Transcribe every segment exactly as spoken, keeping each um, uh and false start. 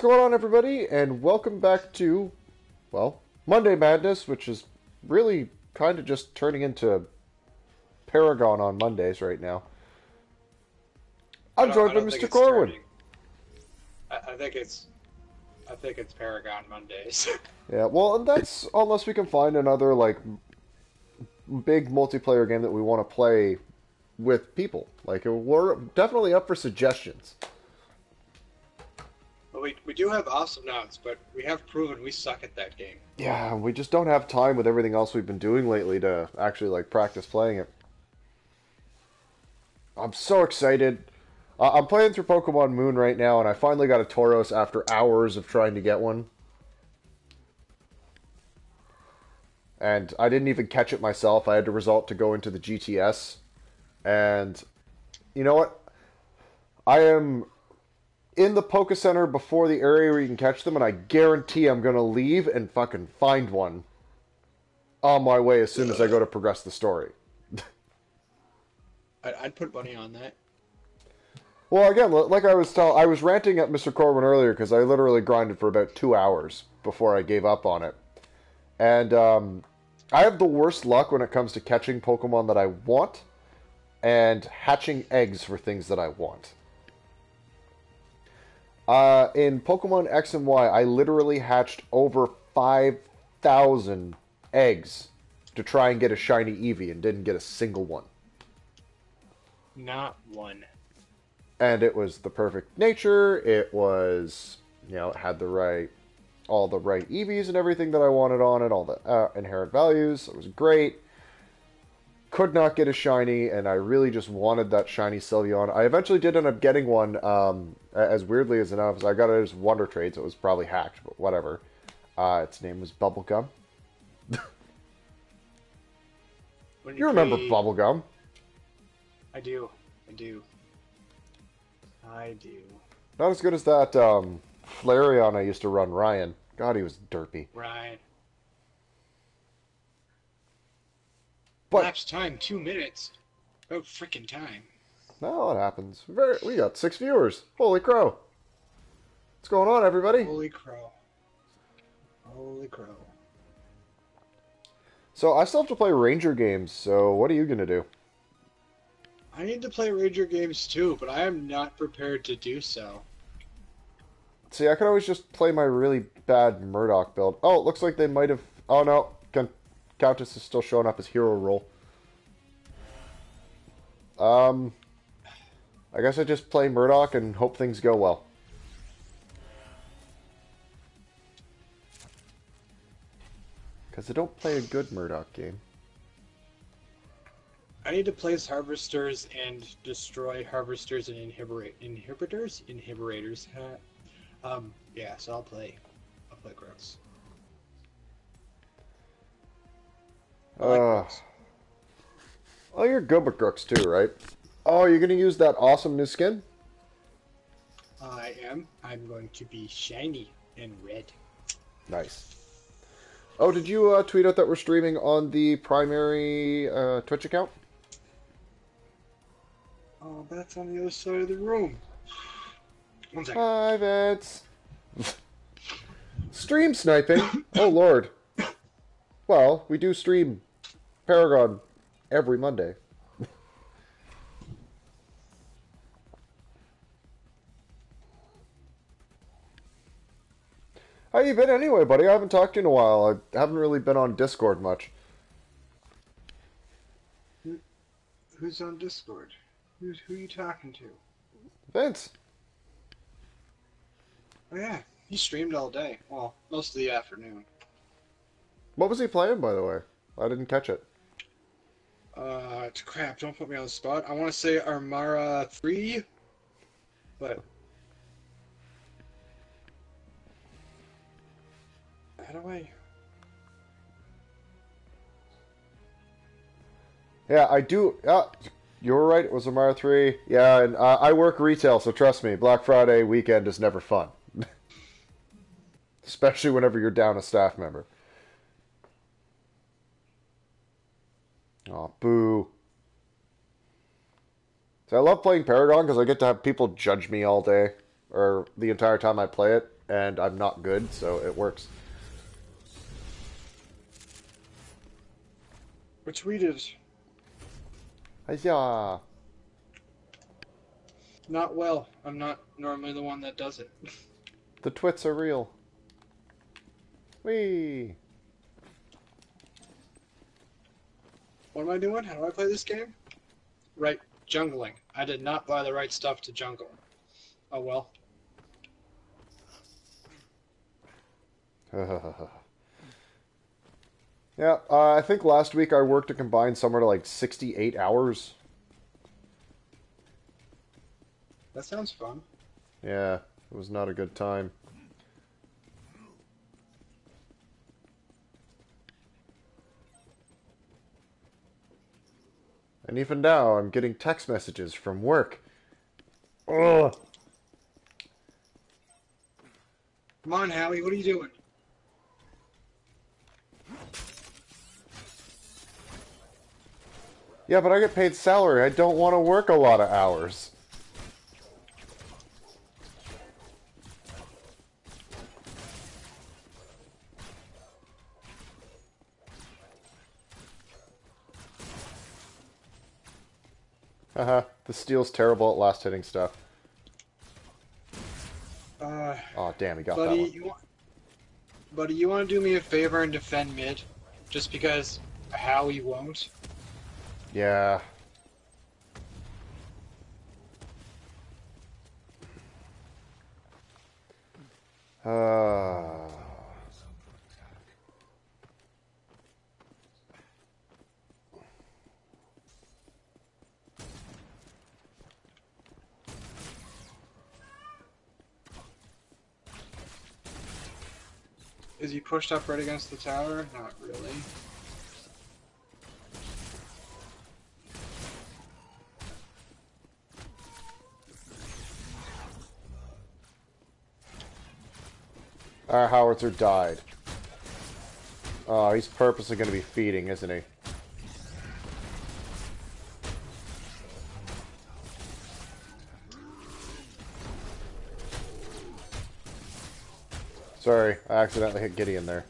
What's going on, everybody, and welcome back to, well, Monday Madness, which is really kind of just turning into Paragon on Mondays right now. I'm joined by Mister Corwin. I, I think it's, I think it's Paragon Mondays. Yeah, well, and that's unless we can find another like big multiplayer game that we want to play with people. Like, we're definitely up for suggestions. We, we do have Awesome Nouns, but we have proven we suck at that game. Yeah, we just don't have time with everything else we've been doing lately to actually, like, practice playing it. I'm so excited. Uh, I'm playing through Pokemon Moon right now, and I finally got a Tauros after hours of trying to get one. And I didn't even catch it myself. I had to resort to go into the G T S. And, you know what? I am in the Poke Center before the area where you can catch them, and I guarantee I'm going to leave and fucking find one on my way as soon as I go to progress the story. I'd put money on that. Well, again, like I was tell- I was ranting at Mister Corwin earlier because I literally grinded for about two hours before I gave up on it. And um, I have the worst luck when it comes to catching Pokemon that I want and hatching eggs for things that I want. Uh, in Pokemon X and Y, I literally hatched over five thousand eggs to try and get a shiny Eevee and didn't get a single one. Not one. And it was the perfect nature. It was, you know, it had the right, all the right Eevees and everything that I wanted on it, all the uh, inherent values. It was great. Could not get a shiny, and I really just wanted that shiny Sylveon. I eventually did end up getting one, um, as weirdly as enough. I got it as Wonder Trade, so it was probably hacked, but whatever. Uh, its name was Bubblegum. you, you remember be... Bubblegum? I do. I do. I do. Not as good as that um, Flareon I used to run, Ryan. God, he was derpy. Ryan. But lapse time, two minutes. Oh, freaking time. No, it happens. Very, we got six viewers. Holy crow. What's going on, everybody? Holy crow. Holy crow. So, I still have to play Ranger games, so what are you going to do? I need to play Ranger games too, but I am not prepared to do so. See, I could always just play my really bad Murdoch build. Oh, it looks like they might have... Oh, no. Con- Countess is still showing up as hero role. Um, I guess I just play Murdoch and hope things go well. Because I don't play a good Murdoch game. I need to place harvesters and destroy harvesters and inhibit inhibitors, inhibitors. um, yeah, so I'll play. I'll play Grux. Uh, oh, you're good with Grux too, right? Oh, you're going to use that awesome new skin? I am. I'm going to be shiny and red. Nice. Oh, did you uh, tweet out that we're streaming on the primary uh, Twitch account? Oh, that's on the other side of the room. One second. Hi, Vets. Stream sniping? Oh, Lord. Well, we do stream Paragon every Monday. How you been anyway, buddy? I haven't talked to you in a while. I haven't really been on Discord much. Who, who's on Discord? Who, who are you talking to? Vince. Oh, yeah. He streamed all day. Well, most of the afternoon. What was he playing, by the way? I didn't catch it. Uh, crap, don't put me on the spot. I want to say Armara three, but how do I... Yeah, I do... Uh, you were right, it was Armara three. Yeah, and uh, I work retail, so trust me, Black Friday weekend is never fun. Especially whenever you're down a staff member. Oh, boo. So I love playing Paragon because I get to have people judge me all day, or the entire time I play it. and I'm not good, so it works. Which we did. Hi-ya. Not well. I'm not normally the one that does it. The twits are real. Whee! What am I doing? How do I play this game? Right, jungling. I did not buy the right stuff to jungle. Oh well. Yeah, uh, I think last week I worked a combined somewhere to like sixty-eight hours. That sounds fun. Yeah, it was not a good time. And even now, I'm getting text messages from work. Ugh. Come on, Howie, what are you doing? Yeah, but I get paid salary. I don't want to work a lot of hours. Uh-huh. The Steel's terrible at last hitting stuff. Uh, oh, damn, he got buddy, that one. You want, buddy, you want to do me a favor and defend mid? Just because Howie won't? Yeah. Uh... Is he pushed up right against the tower? Not really. Our Howitzer died. Oh, he's purposely going to be feeding, isn't he? Sorry, I accidentally hit Gideon there.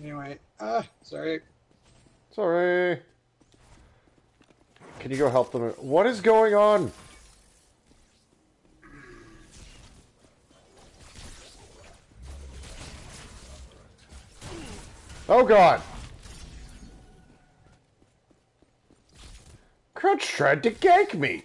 Anyway, ah, sorry. Sorry. Can you go help them? What is going on? Oh god! Crunch tried to gank me!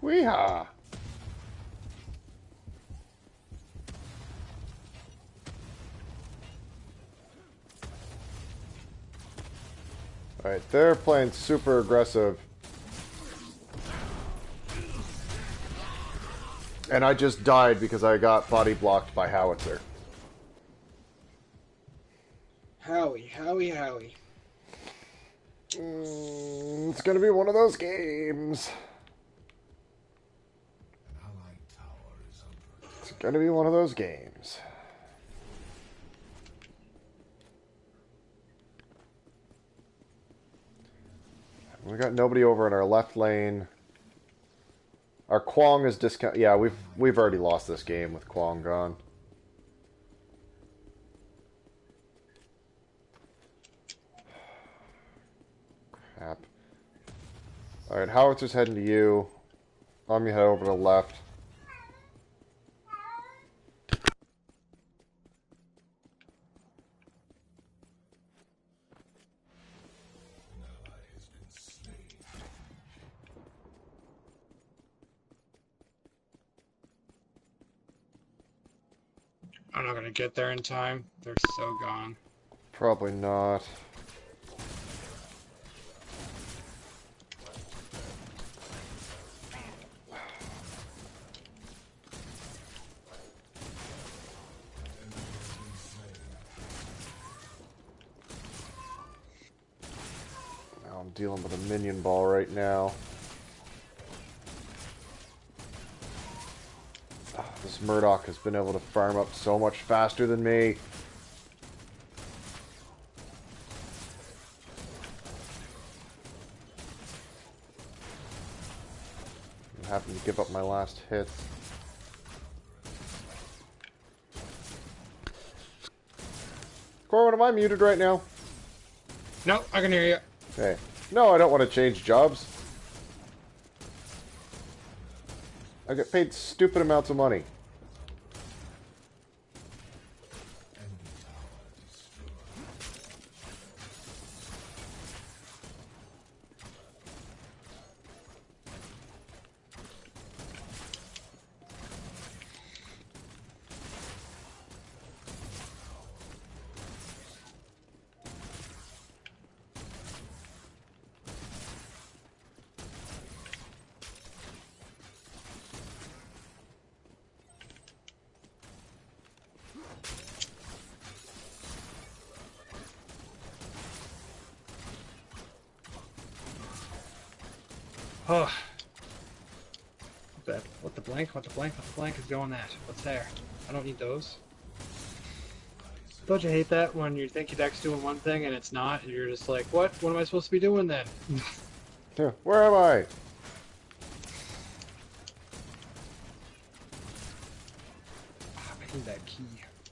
Weehaw! Alright, they're playing super aggressive. And I just died because I got body blocked by Howitzer. Howie, Howie, Howie. Mm, it's gonna be one of those games. Gonna be one of those games. We got nobody over in our left lane. Our Kwong is discount. Yeah, we've we've already lost this game with Kwong gone. Crap. All right, Howitzer's heading to you. I'm gonna head over to the left. I'm not gonna get there in time. They're so gone. Probably not. Dealing with a minion ball right now. Oh, this Murdoch has been able to farm up so much faster than me. I'm happy to give up my last hits. Corwin, am I muted right now? No, I can hear you. Okay. No, I don't want to change jobs. I get paid stupid amounts of money. Oh, that, what the blank, what the blank, what the blank is going at? What's there? I don't need those. Don't you hate that when you think your deck's doing one thing and it's not, and you're just like, what? What am I supposed to be doing then? Where am I? I need that key.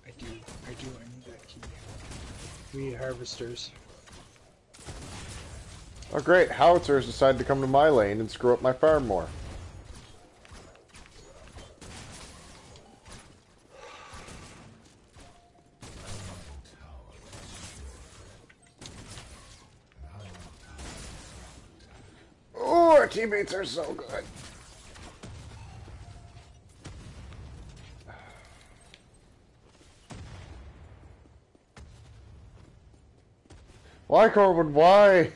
I do. I do. I need that key. We need harvesters. Oh great, Howitzers decided to come to my lane and screw up my farm more. Oh, our teammates are so good. Why, Corwin, why?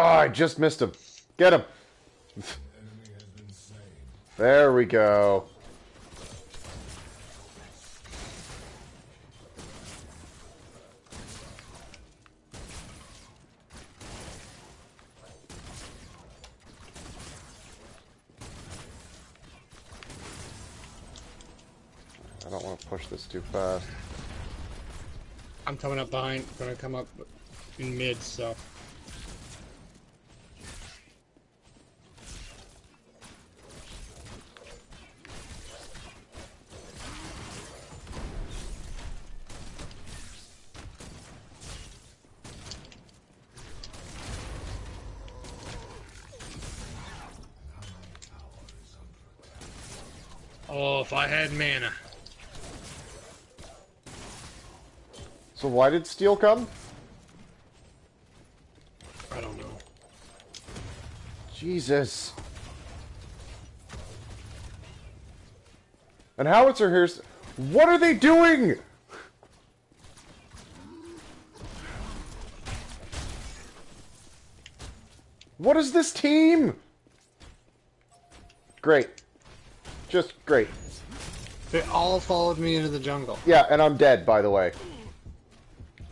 Oh, I just missed him. Get him. There we go. I don't want to push this too fast. I'm coming up behind. I'm going to come up in mid, so... Oh, if I had mana. So why did Steel come? I don't know. Jesus. And Howitzer here's... What are they doing? What is this team? Great. Just great. They all followed me into the jungle. Yeah, and I'm dead, by the way.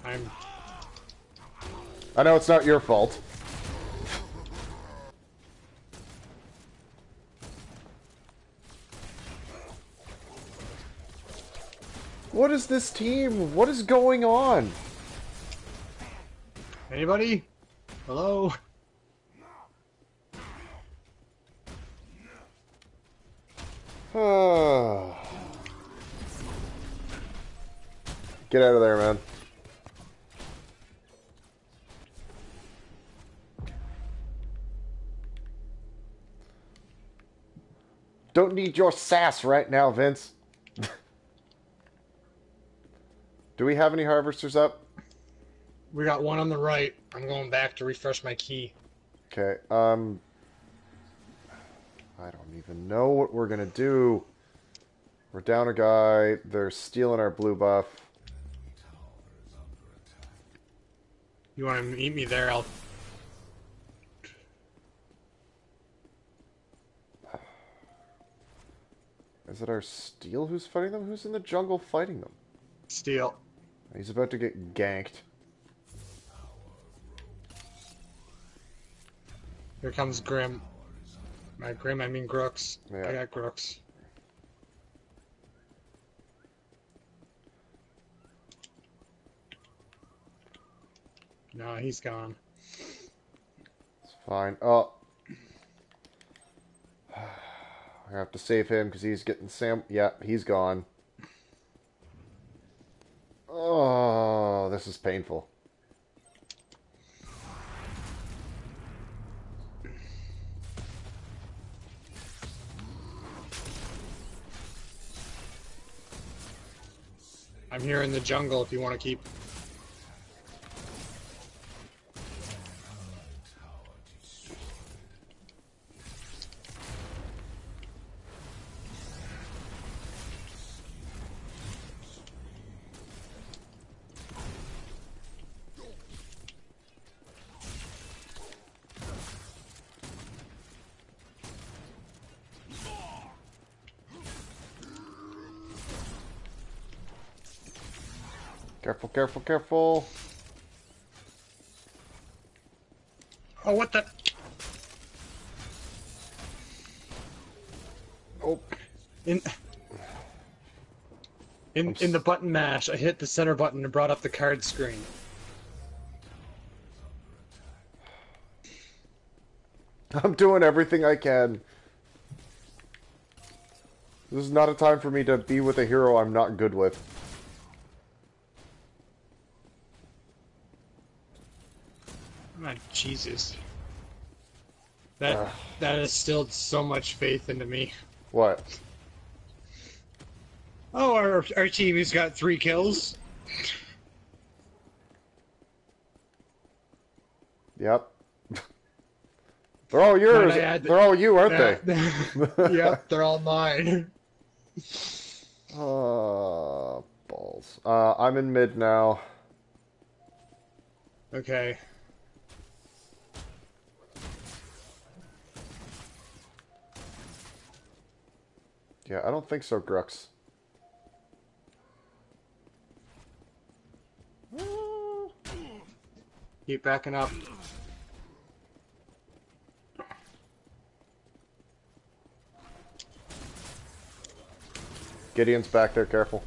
I'm... I know it's not your fault. What is this team? What is going on? Anybody? Hello? Get out of there, man. Don't need your sass right now, Vince. Do we have any harvesters up? We got one on the right. I'm going back to refresh my key. Okay. Um. I don't even know what we're gonna do. We're down a guy. They're stealing our blue buff. You want to meet me there? I'll. Is it our Steel who's fighting them? Who's in the jungle fighting them? Steel. He's about to get ganked. Here comes Grim. My Grim, I mean Grux. Yeah. I got Grux. No, he's gone. It's fine. Oh. I have to save him because he's getting Sam. Yeah, he's gone. Oh, this is painful. I'm here in the jungle if you want to keep. Careful, careful, careful. Oh, what the? Oh. In in, in the button mash, I hit the center button and brought up the card screen. I'm doing everything I can. This is not a time for me to be with a hero I'm not good with. Jesus. That uh, that instilled so much faith into me. What? Oh, our, our team has got three kills. Yep. They're all yours. Add, they're all you, aren't uh, they? Yep, they're all mine. Oh, balls. Uh, I'm in mid now. Okay. Yeah, I don't think so, Grux. Keep backing up. Gideon's back there, careful.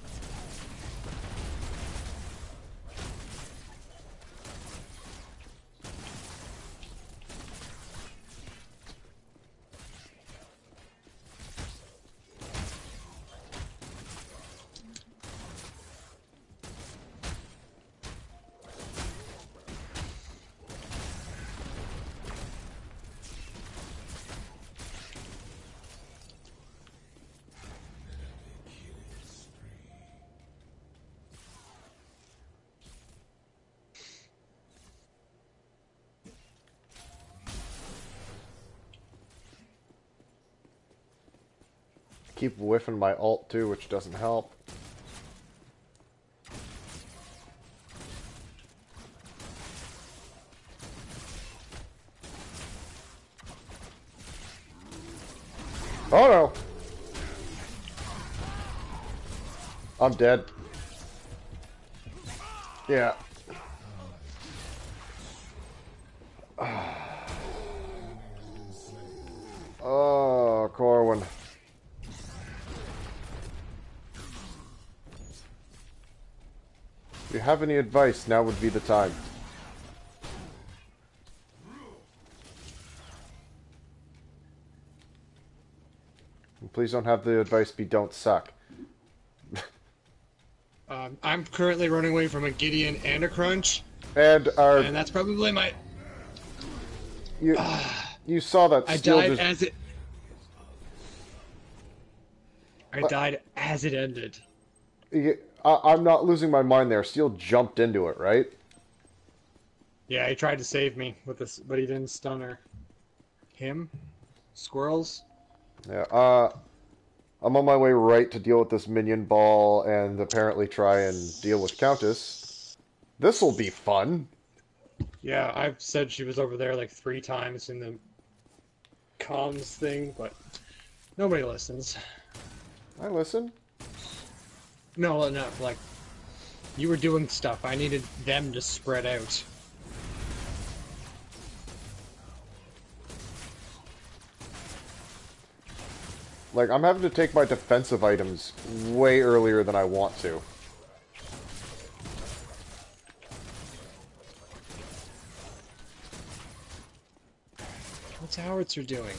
Keep whiffing my alt too, which doesn't help. Oh no! I'm dead. Yeah. Oh, Corwin. If you have any advice, now would be the time. And please don't have the advice be don't suck. um, I'm currently running away from a Gideon and a Crunch. And our... And that's probably my... You, uh, you saw that. I died just... as it... I died as it ended. I'm not losing my mind there. Steel jumped into it, right? Yeah, he tried to save me with this, but he didn't stun her. Him? Squirrels? Yeah, uh... I'm on my way right to deal with this minion ball and apparently try and deal with Countess. This'll be fun. Yeah, I've said she was over there like three times in the comms thing, but nobody listens. I listen. No, enough. Like, you were doing stuff. I needed them to spread out. Like, I'm having to take my defensive items way earlier than I want to. What's Howitzer doing?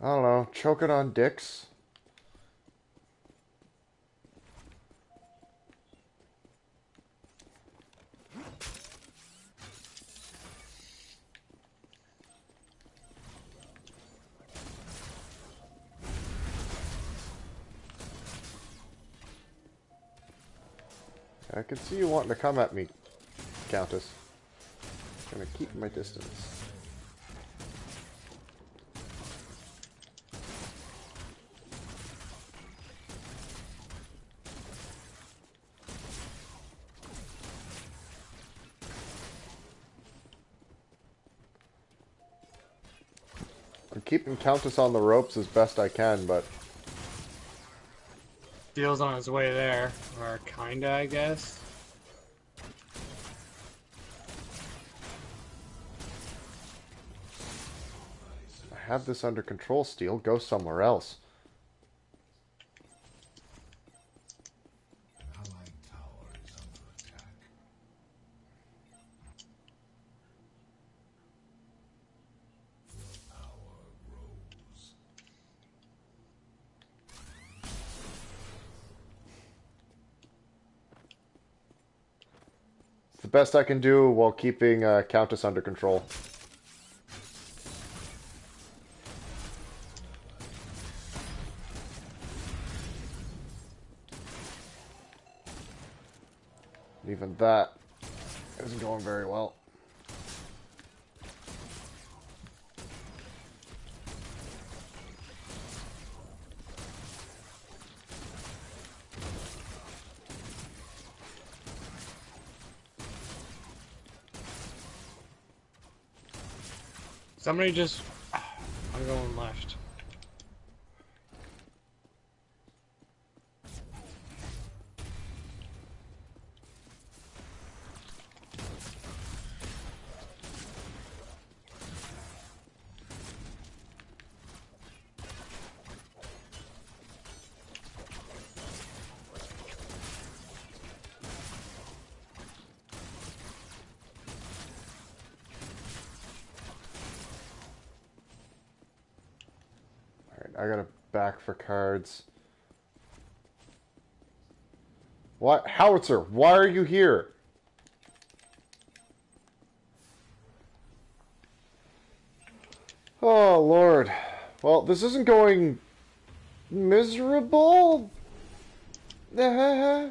I don't know. Choking on dicks? I can see you wanting to come at me, Countess. I'm gonna keep my distance. I'm keeping Countess on the ropes as best I can, but... Steel's on his way there, or kinda, I guess. I have this under control, Steel. Go somewhere else. Best I can do while keeping uh, Countess under control. Even that isn't going very well. Somebody just... I'm going left. I gotta back for cards. What? Howitzer, why are you here? Oh, Lord. Well, this isn't going miserable. Okay,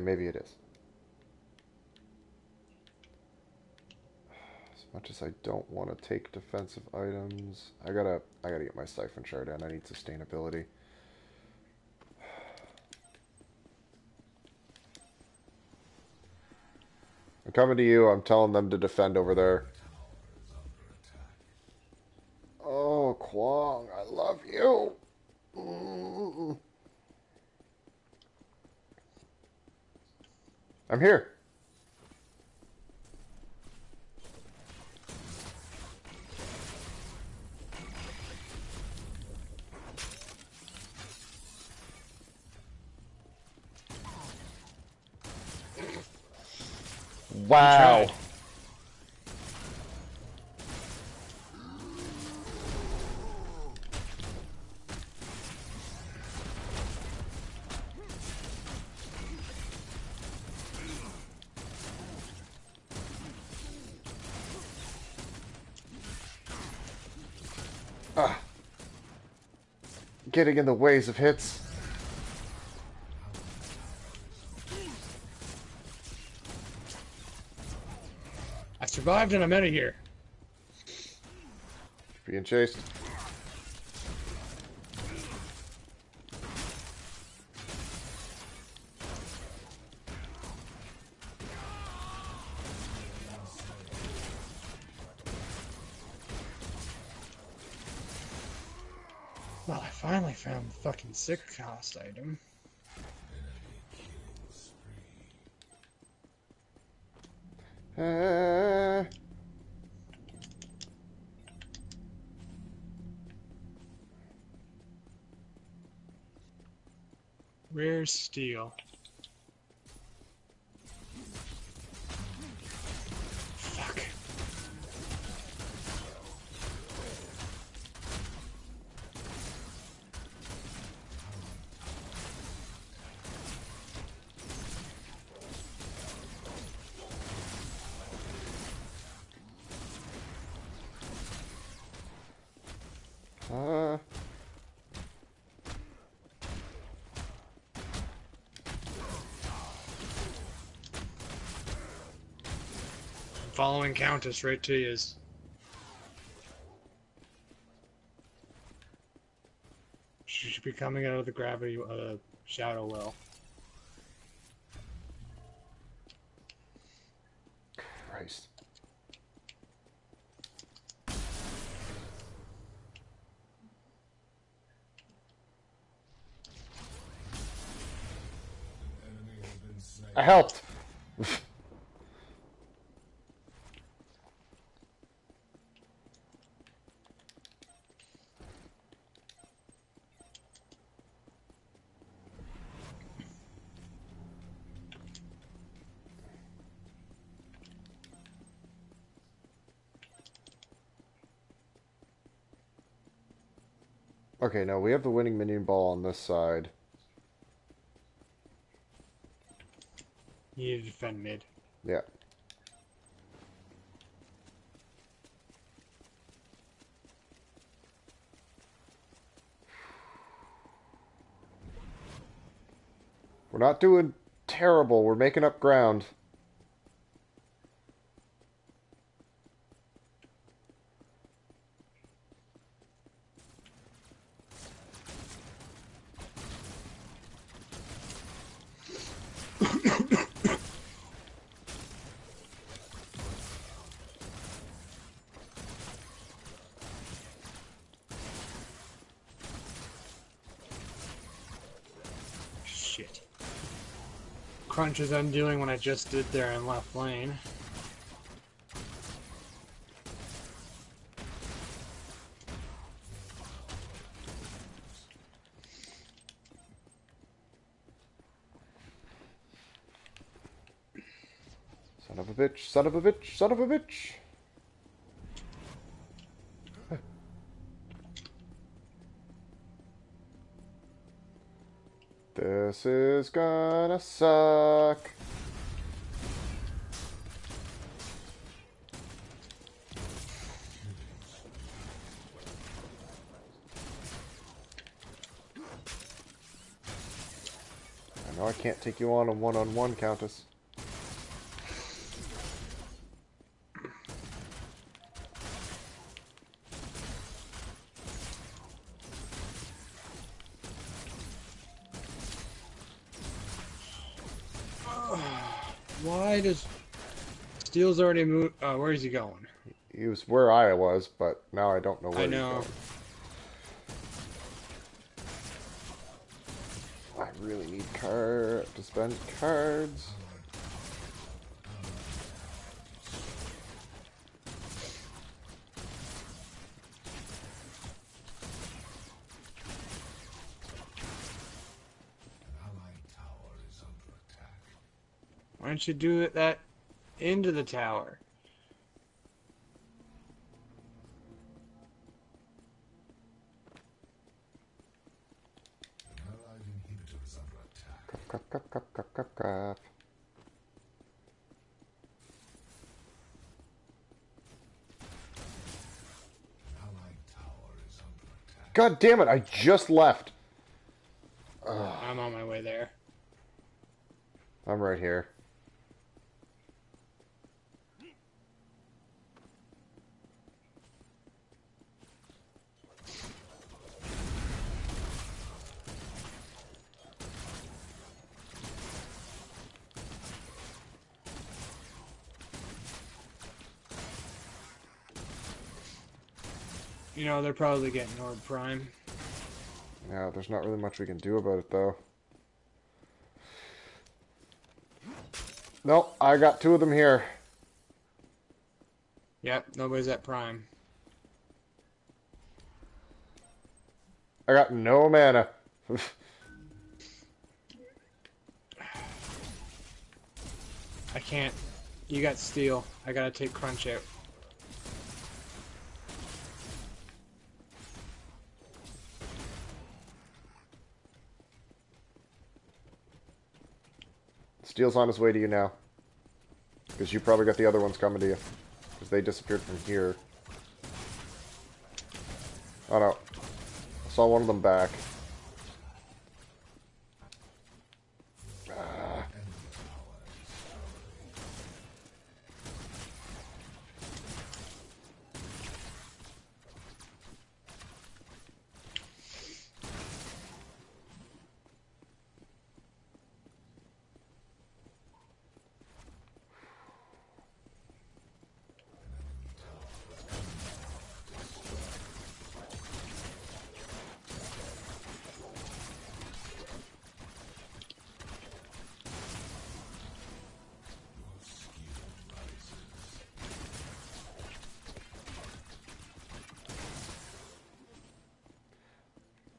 maybe it is. Much as I don't want to take defensive items, I gotta, I gotta get my Siphon Shard in. I need sustainability. I'm coming to you. I'm telling them to defend over there. Oh, Kwong, I love you. Mm-mm. I'm here. Wow. Uh, getting in the ways of hits. I survived and I'm out of here. Being chased. Well, I finally found the fucking sick cost item. Uh... Rare Steel. Fuck. Uh... Following Countess right to you. She should be coming out of the gravity uh, shadow well. Christ. I helped. Okay, now we have the winning minion ball on this side. You need to defend mid. Yeah. We're not doing terrible. We're making up ground. Crunch is undoing what I just did there in left lane. Son of a bitch, son of a bitch, son of a bitch! This is gonna suck. I know I can't take you on a one-on-one, Countess. Why does Steel's already moved? Uh, where is he going? He was where I was, but now I don't know where I know. He's going. I really need card to spend cards. Why don't you do that into the tower? Cup, cup, cup, cup, cup, cup, cup. Allied tower is on God damn it, I just left. Ugh. I'm on my way there. I'm right here. You know, they're probably getting Orb Prime. Yeah, there's not really much we can do about it, though. Nope, I got two of them here. Yep, nobody's at Prime. I got no mana. I can't. You got Steel. I gotta take Crunch out. Steel's on his way to you now. Because you probably got the other ones coming to you. Because they disappeared from here. Oh no. I saw one of them back. Ah.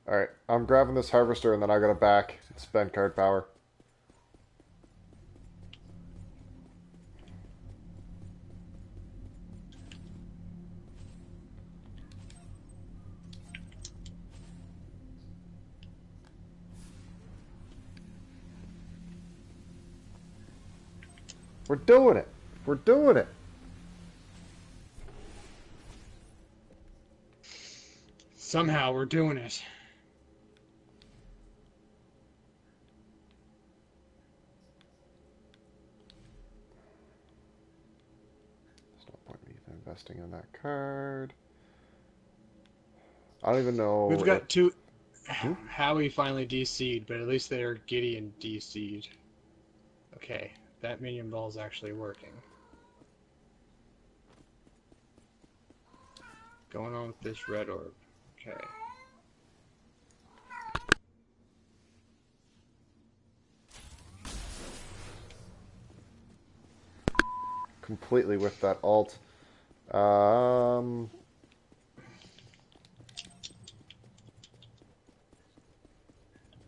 Alright, I'm grabbing this harvester and then I gotta back and spend card power. We're doing it! We're doing it! Somehow we're doing it. Investing in that card. I don't even know. We've got if... two. Hmm? Howie finally D C'd, but at least they're Gideon D C'd. Okay, that minion ball is actually working. Going on with this red orb. Okay. Completely with that alt. Um,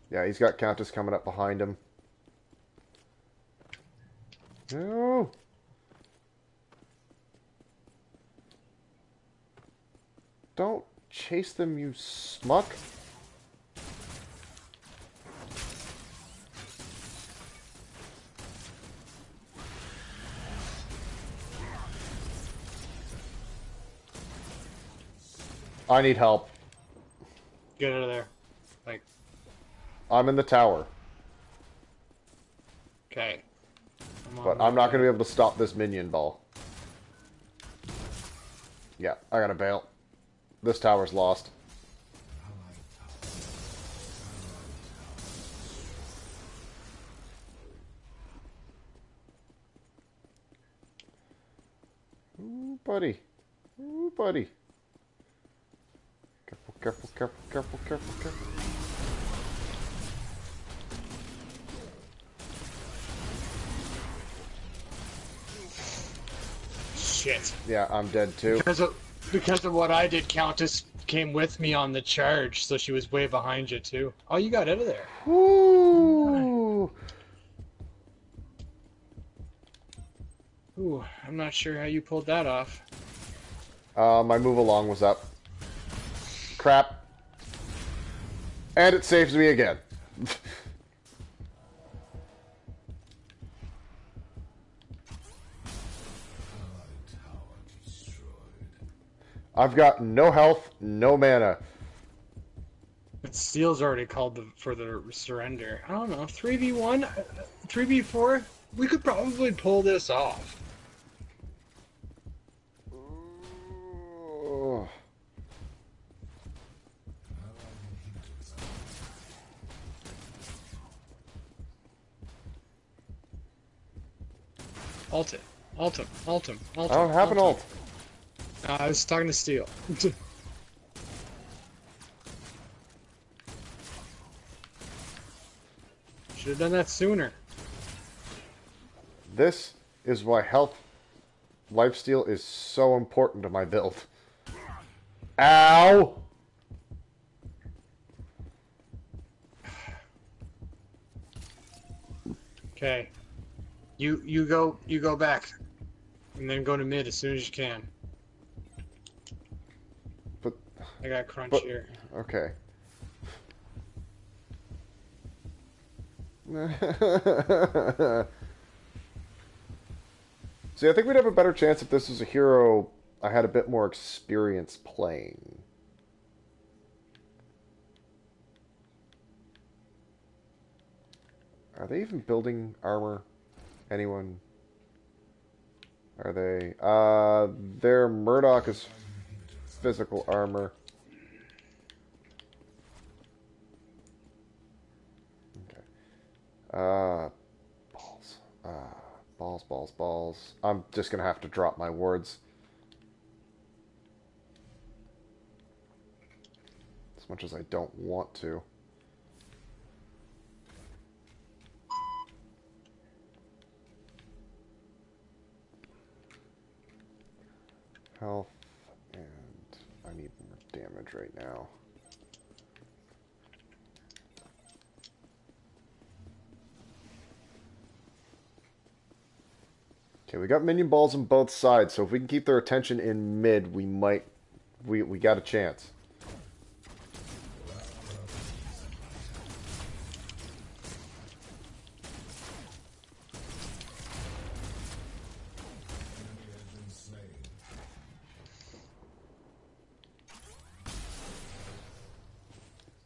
yeah, he's got Countess coming up behind him. No. Don't chase them, you smuck. I need help. Get out of there. Like, I'm in the tower. Okay. But I'm not going to be able to stop this minion ball. Yeah, I got to bail. This tower's lost. Ooh, buddy. Ooh, buddy. Careful, careful, careful, careful, careful. Shit. Yeah, I'm dead too. Because of, because of what I did, Countess came with me on the charge, so she was way behind you too. Oh, you got out of there. Ooh. Ooh, I'm not sure how you pulled that off. Uh, my move along was up. Crap. And it saves me again. I've got no health, no mana. Steel's already called the, for the surrender. I don't know, three v one, three v four? We could probably pull this off. Ooh. Alt it. Alt him. Alt him. Alt him. I don't have an ult. Uh, I was talking to Steel. Should have done that sooner. This is why health lifesteal is so important to my build. Ow! Okay. You you go you go back. And then go to mid as soon as you can. But I got crunch but, here. Okay. See, I think we'd have a better chance if this was a hero I had a bit more experience playing. Are they even building armor? Anyone? Are they? Uh, their Murdoch is physical armor. Uh, balls. Uh, balls, balls, balls. I'm just gonna have to drop my wards. As much as I don't want to. Health, and I need more damage right now. Okay, we got minion balls on both sides, so if we can keep their attention in mid, we might... We, we got a chance.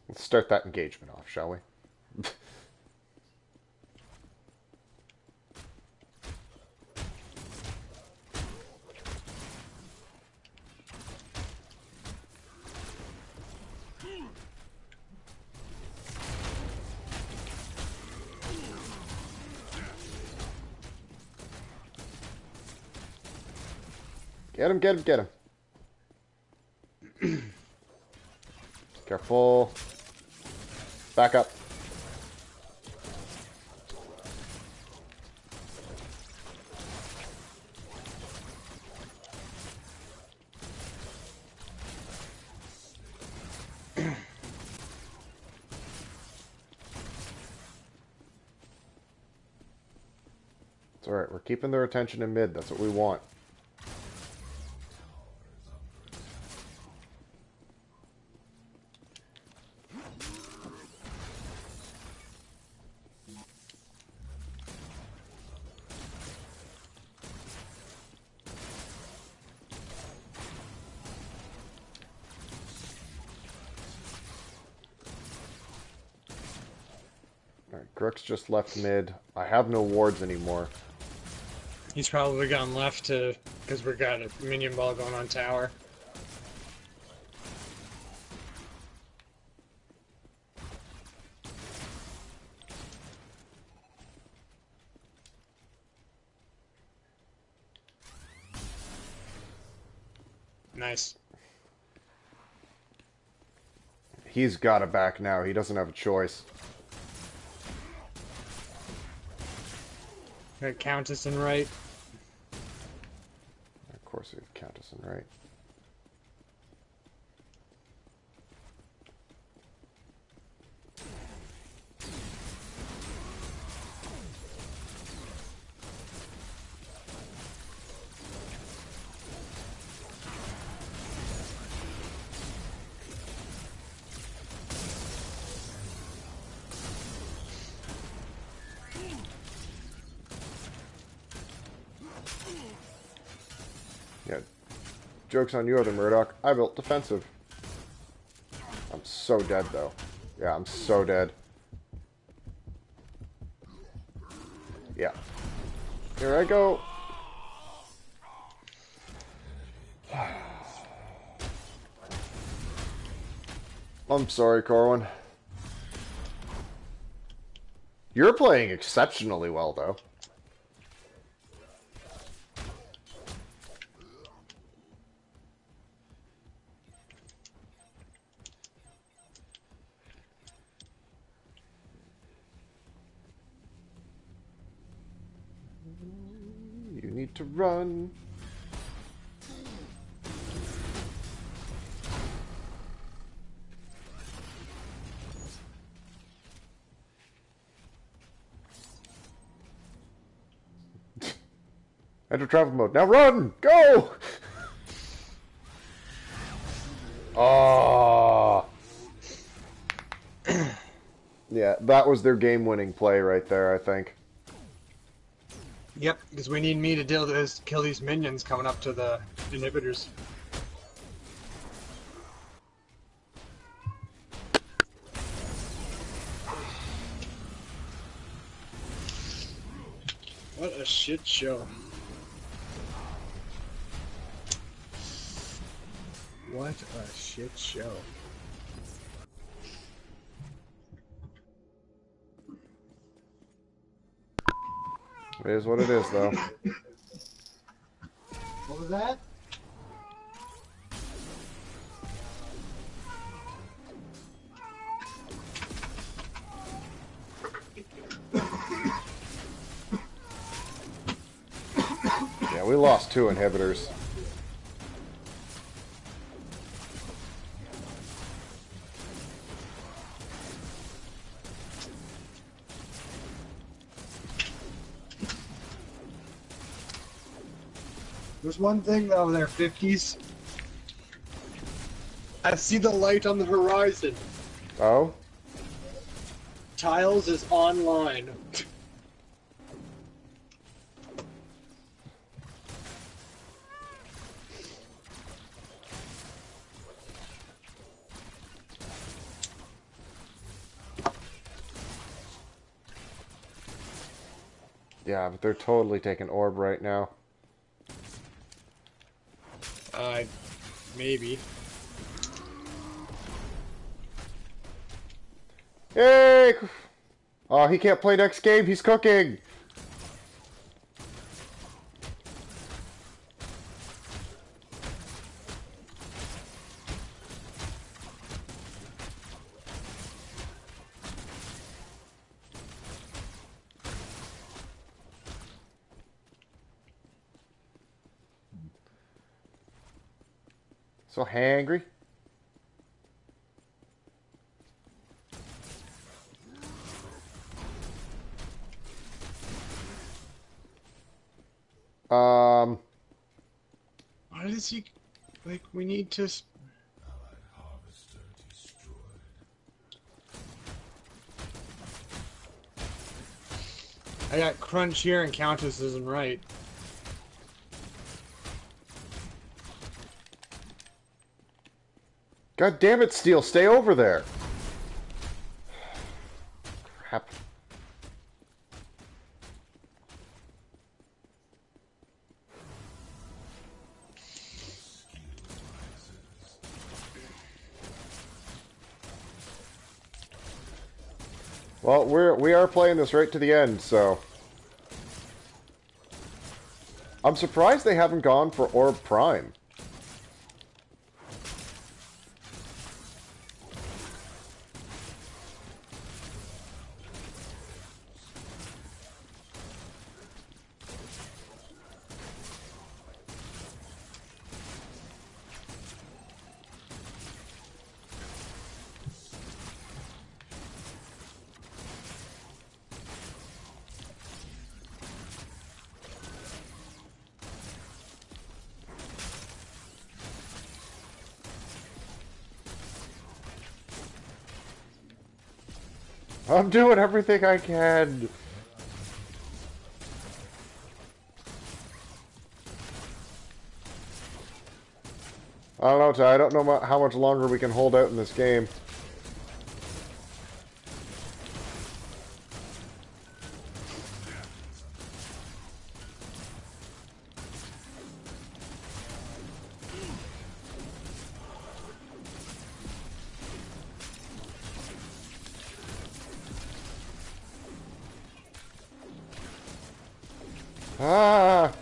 Let's start that engagement off, shall we? Get him, get him, get him. Careful. Back up. It's alright, we're keeping their attention in mid. That's what we want. Grux just left mid. I have no wards anymore. He's probably gone left to because we've got a minion ball going on tower. Nice. He's got it back now. He doesn't have a choice. Countess and right. Of course we have Countess and right. Joke's on you, other Murdoch. I built defensive. I'm so dead, though. Yeah, I'm so dead. Yeah. Here I go. I'm sorry, Corwin. You're playing exceptionally well, though. You need to run. Enter travel mode. Now run! Go! Oh. Yeah, that was their game-winning play right there, I think. Yep, because we need me to deal this, kill these minions coming up to the inhibitors. What a shit show. What a shit show. It is what it is, though. What was that? Yeah, we lost two inhibitors. There's one thing though, there, fifties. I see the light on the horizon. Oh? Tiles is online. Yeah, but they're totally taking orb right now. Uh, maybe. Yay! Oh, he can't play next game, he's cooking! So hangry. Um. Why does he? Like, we need to. I got Crunch here, and Countess isn't right. God damn it, Steel, stay over there. Crap. Well, we're we are playing this right to the end, so I'm surprised they haven't gone for Orb Prime. I'm doing everything I can. I don't know, Ty. I don't know how much longer we can hold out in this game. Ah!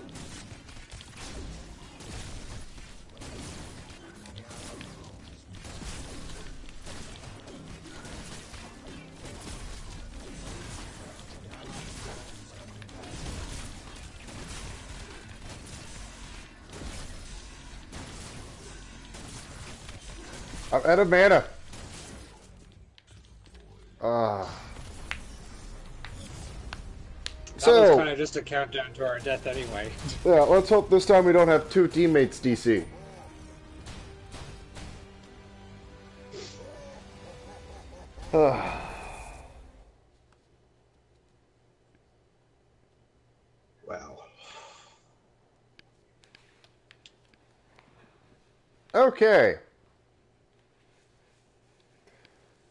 I'm out of mana. Ah. Uh. That so, was kind of just a countdown to our death anyway. Yeah, let's hope this time we don't have two teammates, D C. Uh. Wow. Okay.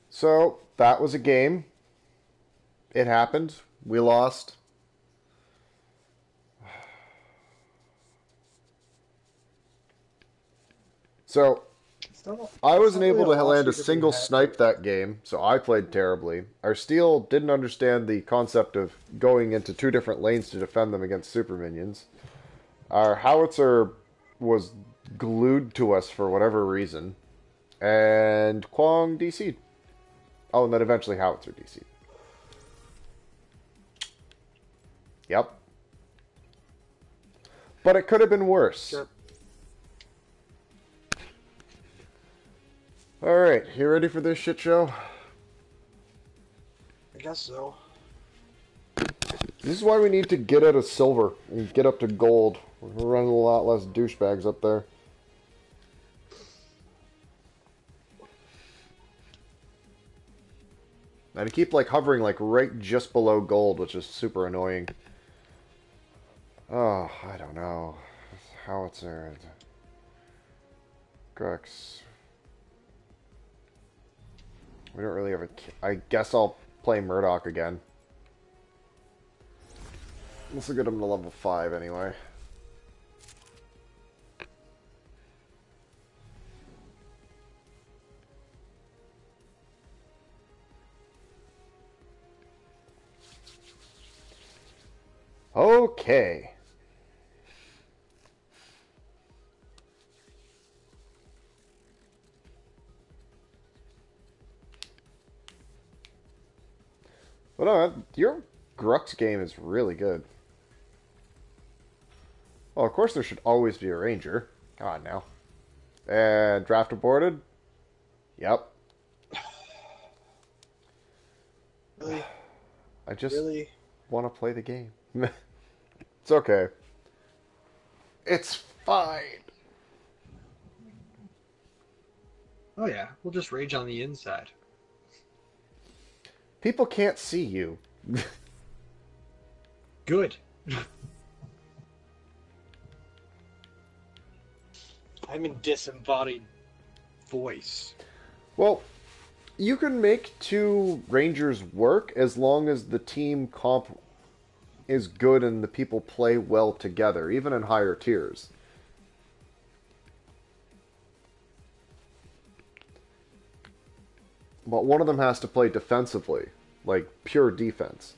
So, that was a game. It happened. We lost. So, not, I wasn't able to land a single snipe that game, so I played terribly. Our Steel didn't understand the concept of going into two different lanes to defend them against super minions. Our Howitzer was glued to us for whatever reason. And Kwong D C'd. Oh, and then eventually Howitzer D C'd. Yep. But it could have been worse. Sure. Alright, you ready for this shit show? I guess so. This is why we need to get out of silver and get up to gold. We're running a lot less douchebags up there. And I keep like hovering like right just below gold, which is super annoying. Oh, I don't know. Howitzer. Grux. We don't really have a... I guess I'll play Murdoch again. This will get him to level five anyway. Okay. But no, your Grux game is really good. Well, of course there should always be a Ranger. Come on now. And draft aborted? Yep. Really? I just really want to play the game. It's okay. It's fine. Oh yeah, we'll just rage on the inside. People can't see you. Good. I'm in disembodied voice. Well, you can make two Rangers work as long as the team comp is good and the people play well together, even in higher tiers. But one of them has to play defensively, like pure defense,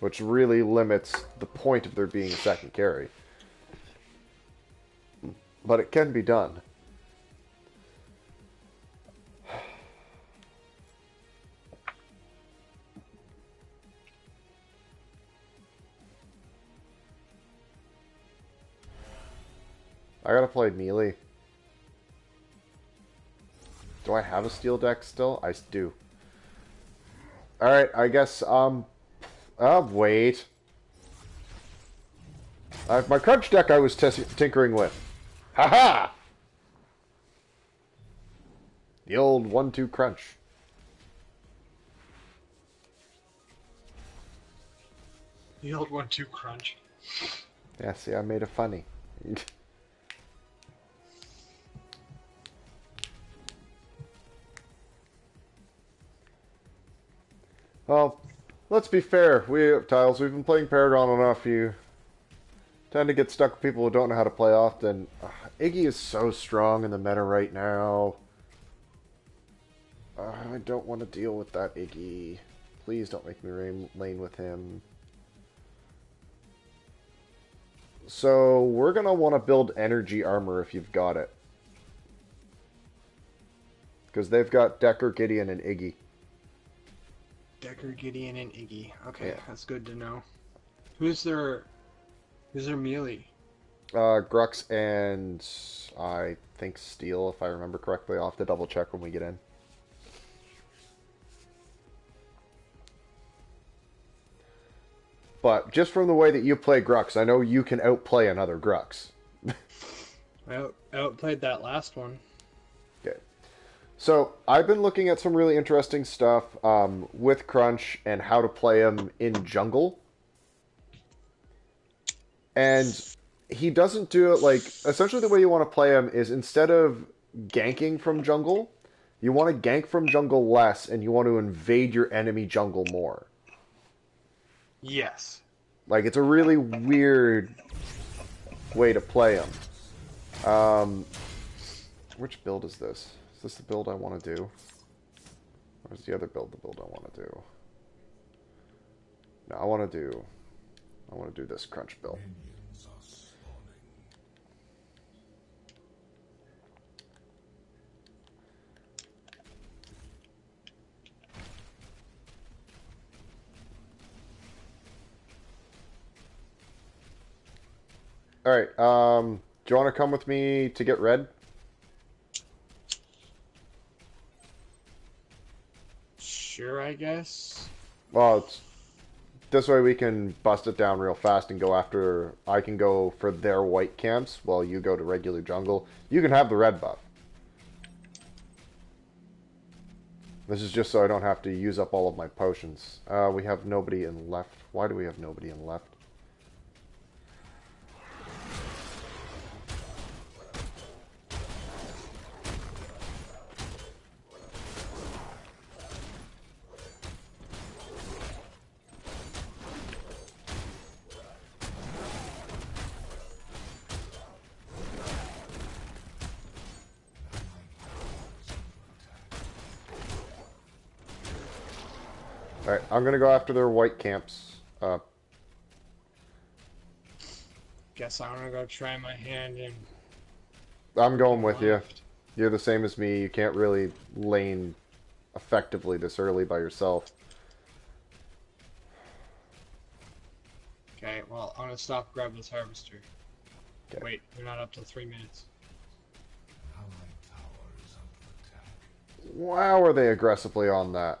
which really limits the point of there being a second carry. But it can be done. I gotta play melee. Do I have a Steel deck still? I do. Alright, I guess, um... Oh, wait. I have my Crunch deck I was tinkering with. Haha! -ha! The old one two Crunch. The old one two Crunch. Yeah, see, I made it funny. Well, let's be fair. We, Tiles, we've been playing Paragon enough. You tend to get stuck with people who don't know how to play often. Ugh, Iggy is so strong in the meta right now. Uh, I don't want to deal with that Iggy. Please don't make me lane with him. So we're going to want to build energy armor if you've got it. Because they've got Decker, Gideon, and Iggy. Decker, Gideon, and Iggy. Okay, yeah. That's good to know. Who's their, who's their melee? Uh, Grux and I think Steel, if I remember correctly. I'll have to double check when we get in. But just from the way that you play Grux, I know you can outplay another Grux. I out outplayed that last one. So, I've been looking at some really interesting stuff um, with Crunch and how to play him in jungle. And he doesn't do it like... Essentially, the way you want to play him is instead of ganking from jungle, you want to gank from jungle less and you want to invade your enemy jungle more. Yes. Like, it's a really weird way to play him. Um, which build is this? Is this the build I want to do? Or is the other build the build I want to do? No, I want to do... I want to do this Crunch build. Alright, um... do you want to come with me to get red? Sure, I guess. Well, it's, this way we can bust it down real fast and go after... I can go for their white camps while you go to regular jungle. You can have the red buff. This is just so I don't have to use up all of my potions. Uh, we have nobody in left. Why do we have nobody in left? Alright, I'm gonna go after their white camps. Uh, Guess I'm gonna go try my hand and... I'm going with you. You're the same as me. You can't really lane effectively this early by yourself. Okay, well, I'm gonna stop, grab this harvester. Okay. Wait, you're not up till three minutes. Wow, are they aggressively on that?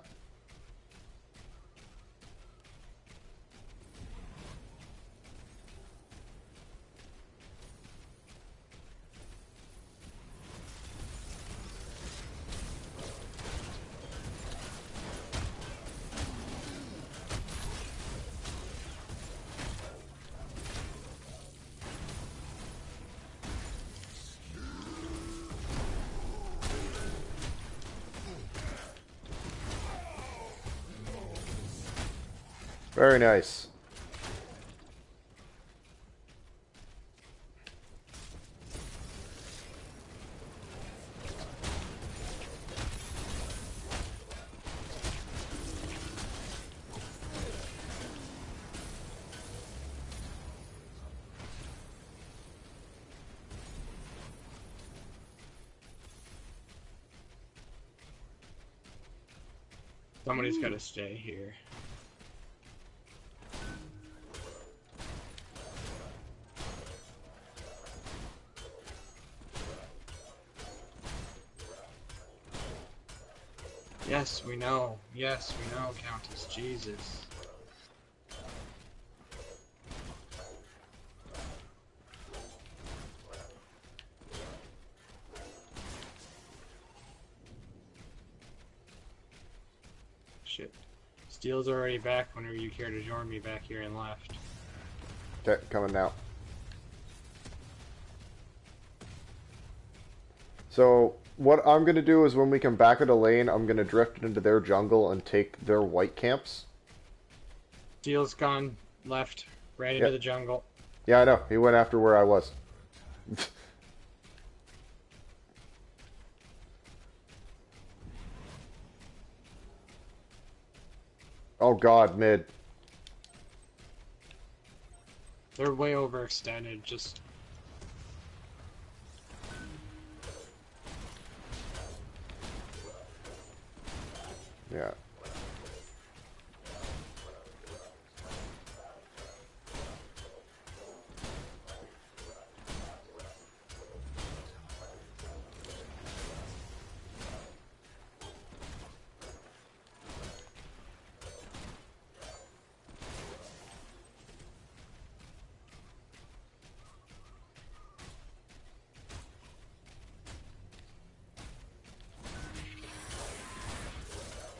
Very nice. Somebody's got to stay here. Yes, we know. Yes, we know, Countess. Jesus. Shit. Steel's already back whenever you care to join me back here and left. Okay, coming now. So... what I'm going to do is when we come back into lane, I'm going to drift into their jungle and take their white camps. Steel's gone left, right into yep. the jungle. Yeah, I know. He went after where I was. Oh god, mid. They're way overextended, just... Yeah.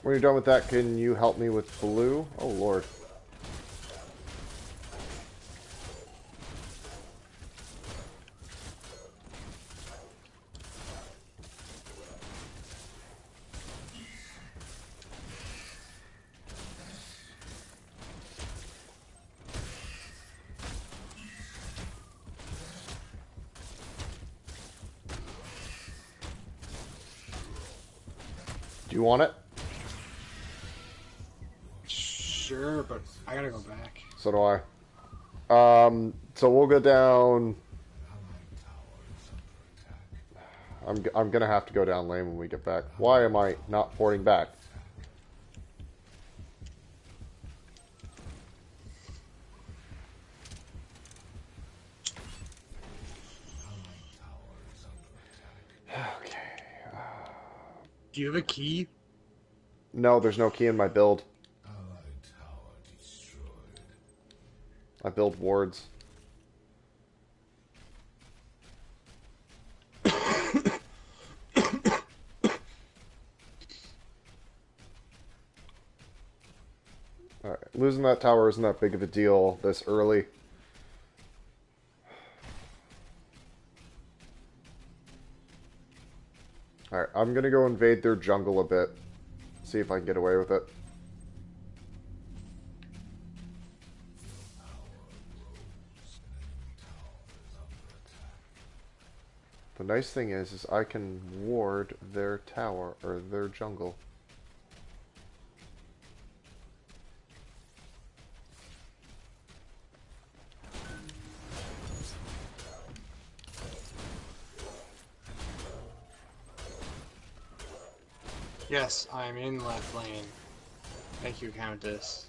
When you're done with that, can you help me with blue? Oh, Lord. Do you want it? Sure, but I gotta go back. So do I. Um, so we'll go down. I'm I'm gonna have to go down lane when we get back. Why am I not porting back? Okay. Uh... Do you have a key? No, there's no key in my build. I build wards. Alright, losing that tower isn't that big of a deal this early. Alright, I'm gonna go invade their jungle a bit. See if I can get away with it. The nice thing is, is I can ward their tower, or their jungle. Yes, I'm in left lane. Thank you, Countess.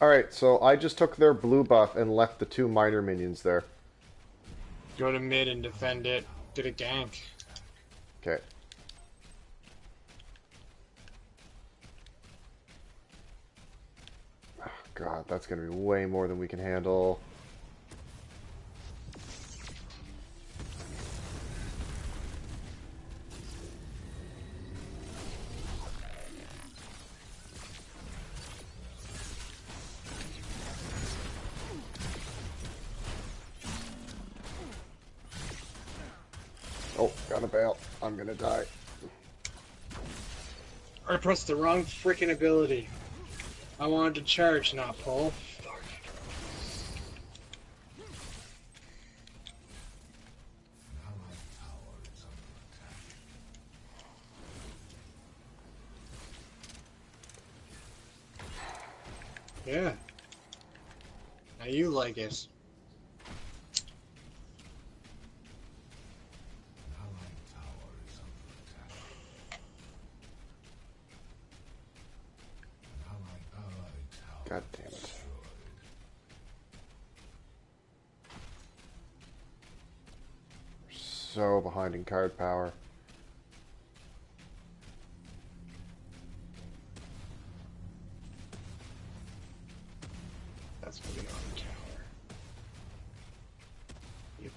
Alright, so I just took their blue buff and left the two minor minions there. Go to mid and defend it. Get a gank. Okay. Oh, God, that's going to be way more than we can handle. Die. I pressed the wrong freaking ability. I wanted to charge, not pull. Yeah. Now you like it. so behind in card power. That's going to be on the tower. Yep.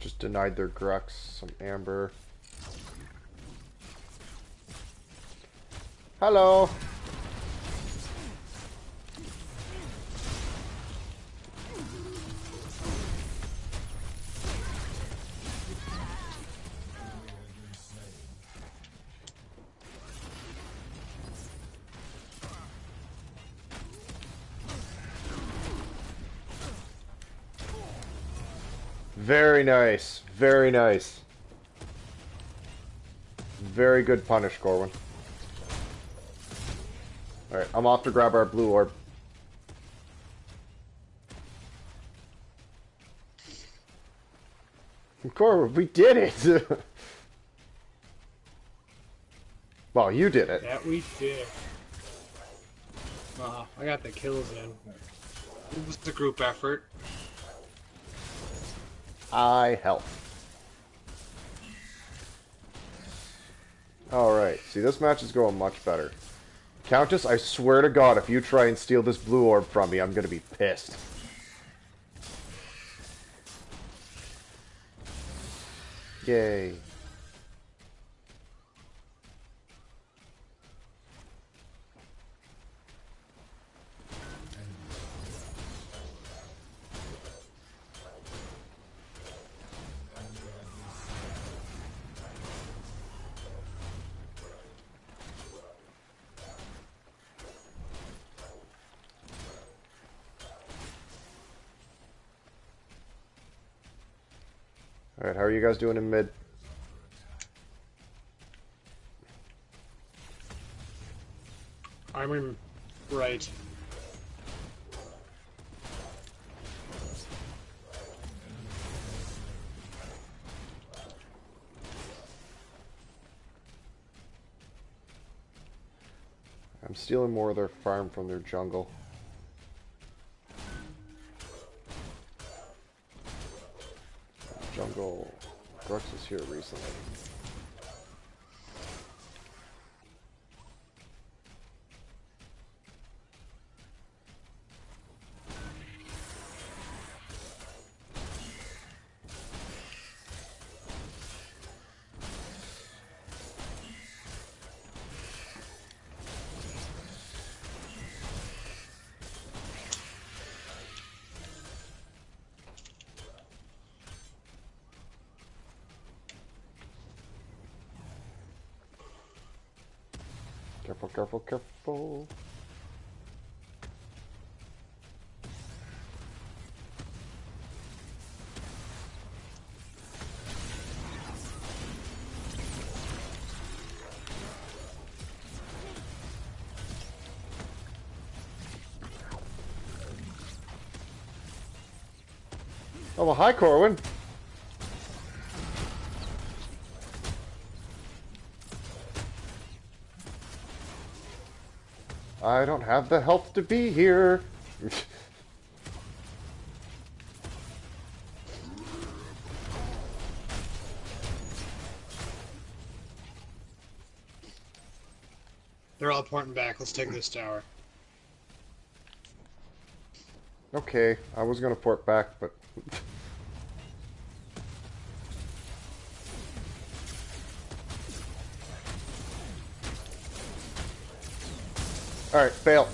Just denied their Grux, some amber. Hello! Very nice, very nice. Very good punish, Corwin. Alright, I'm off to grab our blue orb. Corwin, we did it! Well, you did it. That we did. Wow, I got the kills in. It was a group effort. I help. Alright, see, this match is going much better. Countess, I swear to God, if you try and steal this blue orb from me, I'm gonna be pissed. Yay. Alright, how are you guys doing in mid? I'm in right. I'm stealing more of their farm from their jungle. Jungle Grux was here recently. Careful, careful, careful. Oh, well, hi, Corwin. I don't have the health to be here. They're all porting back. Let's take this tower. Okay, I was gonna port back, but... Alright, fail.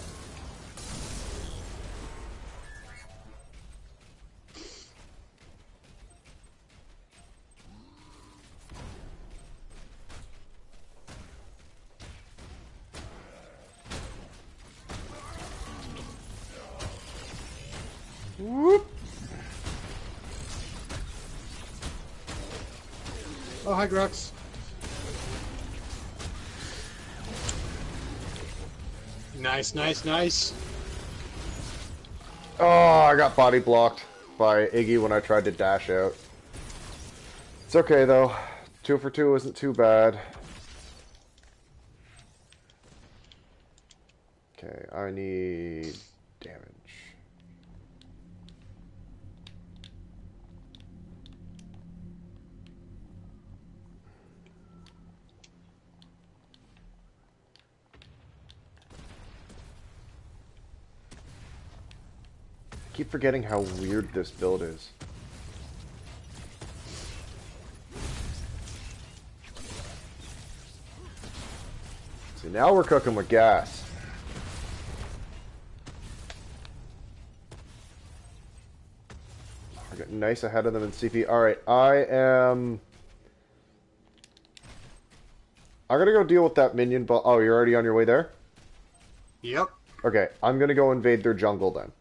Whoop. Oh, hi, Grux. Nice, nice, nice. Oh, I got body blocked by Iggy when I tried to dash out. It's okay, though. Two for two isn't too bad. Okay, I need damage. I keep forgetting how weird this build is. See, now we're cooking with gas. Nice ahead of them in C P. Alright, I am... I'm gonna go deal with that minion, but... Oh, you're already on your way there? Yep. Okay, I'm gonna go invade their jungle then.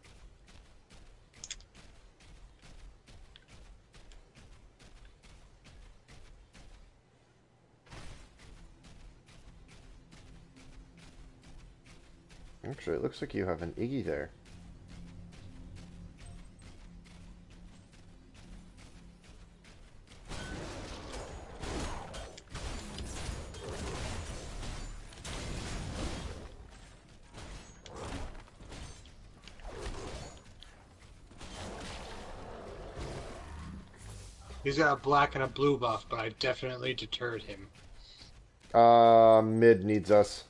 Actually, it looks like you have an Iggy there. He's got a black and a blue buff, but I definitely deterred him. Uh, mid needs us.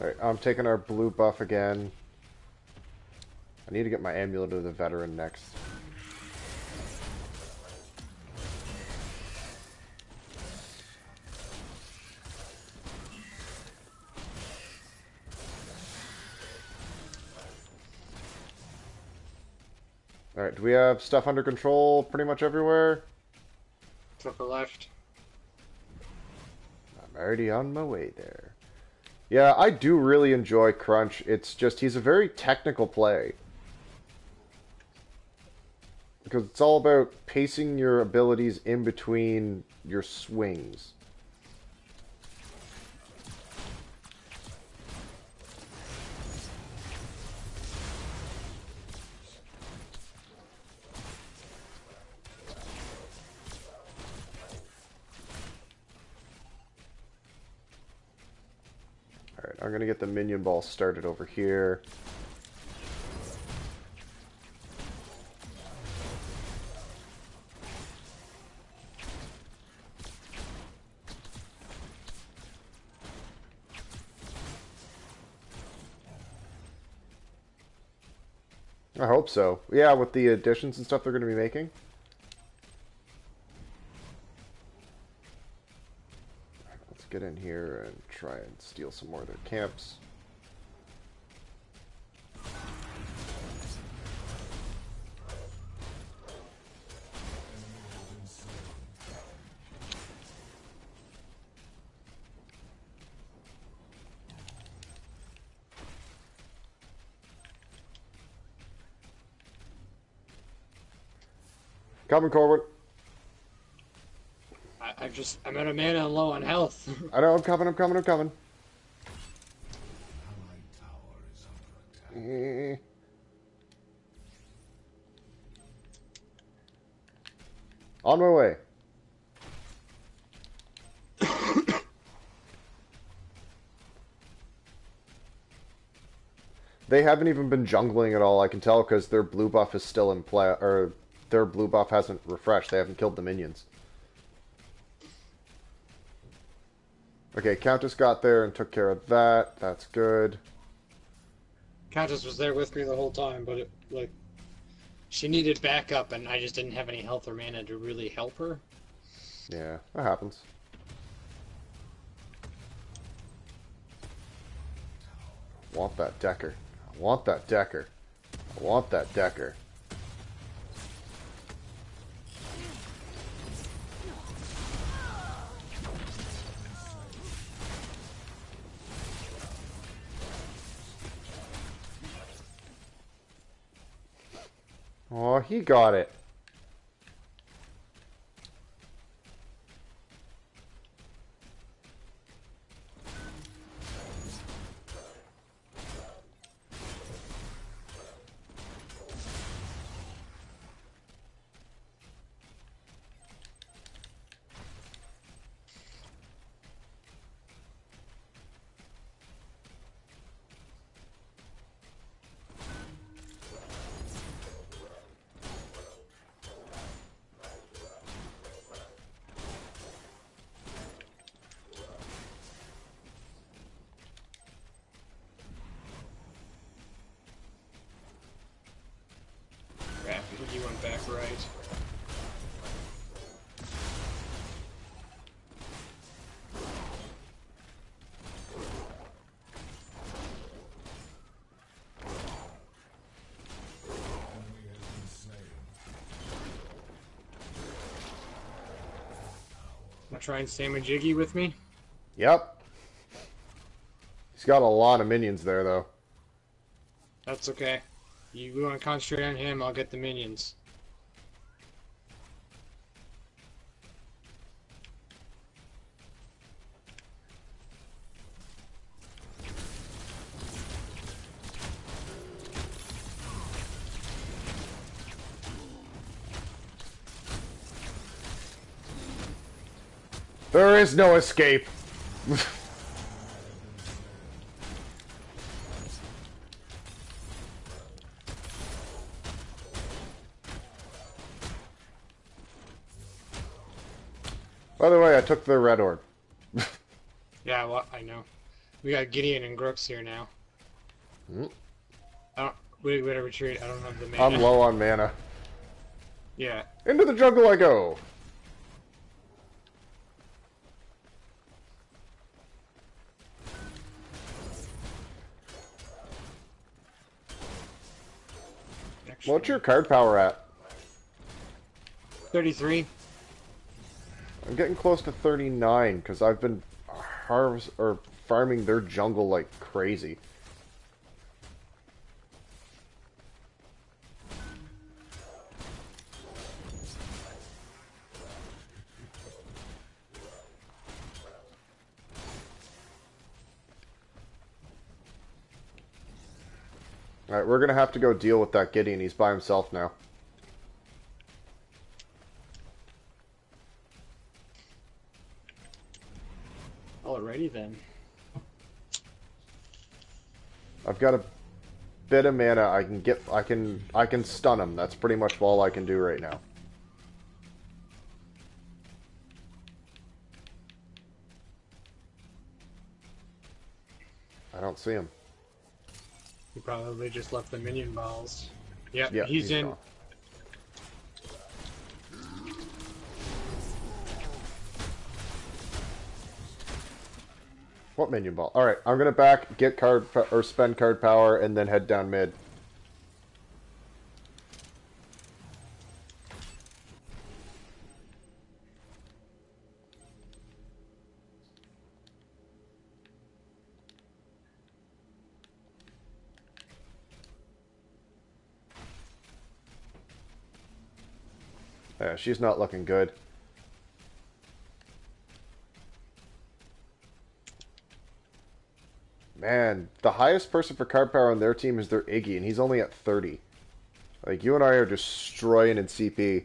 Alright, I'm taking our blue buff again. I need to get my amulet of the veteran next. Alright, do we have stuff under control pretty much everywhere? Except for left. I'm already on my way there. Yeah, I do really enjoy Crunch. It's just, he's a very technical play. Because it's all about pacing your abilities in between your swings. I'm going to get the minion ball started over here. I hope so. Yeah, with the additions and stuff they're going to be making. Get in here and try and steal some more of their camps. Coming, Corwin. I'm just, I'm out of mana and low on health. I know, I'm coming, I'm coming, I'm coming. here. On my way. They haven't even been jungling at all, I can tell, because their blue buff is still in play, or their blue buff hasn't refreshed. They haven't killed the minions. Okay, Countess got there and took care of that. That's good. Countess was there with me the whole time, but it, like, she needed backup, and I just didn't have any health or mana to really help her. Yeah, that happens. I want that Decker. I want that Decker. I want that Decker. Oh, he got it. Try and Samajiggy with me? Yep. He's got a lot of minions there, though. That's okay. You want to concentrate on him, I'll get the minions. There is no escape. By the way, I took the red orb. Yeah, well, I know. We got Gideon and Grux here now. Hmm. I don't, we better retreat. I don't have the mana. I'm low on mana. Yeah. Into the jungle I go. What's your card power at? thirty-three. I'm getting close to thirty-nine because I've been harvest or farming their jungle like crazy. Alright, we're going to have to go deal with that Gideon. He's by himself now. Alrighty then. I've got a bit of mana. I can get I can I can stun him. That's pretty much all I can do right now. I don't see him. He probably just left the minion balls. Yep, yep he's, he's in. Gone. What minion ball? Alright, I'm gonna back, get card, or spend card power, and then head down mid. Yeah, she's not looking good. Man, the highest person for card power on their team is their Iggy, and he's only at thirty. Like, you and I are destroying in C P.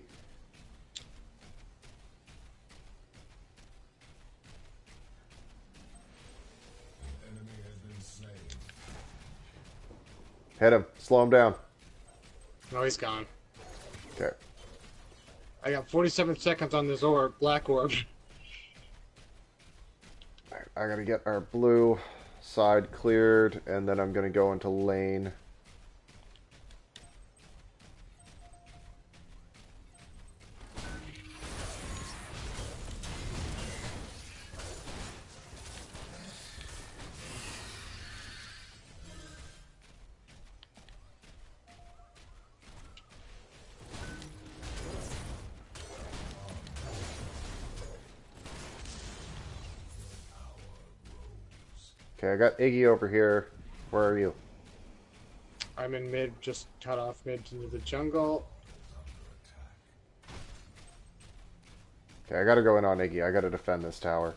Hit him. Slow him down. Oh, he's gone. Okay. I got forty-seven seconds on this orb, black orb. Alright, I gotta get our blue side cleared, and then I'm gonna go into lane. I got Iggy over here. Where are you? I'm in mid, just cut off mid into the jungle. Okay, I gotta go in on Iggy. I gotta defend this tower.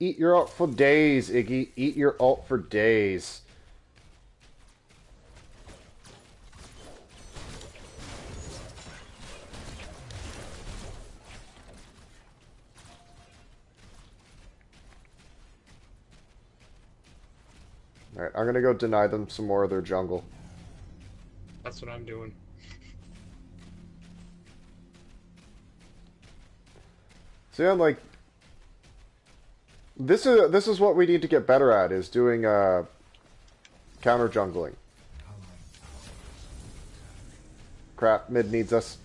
Eat your ult for days, Iggy. Eat your ult for days. Alright, I'm gonna go deny them some more of their jungle. That's what I'm doing. See, I'm like... This is this is what we need to get better at, is doing uh, counter jungling. Crap, mid needs us.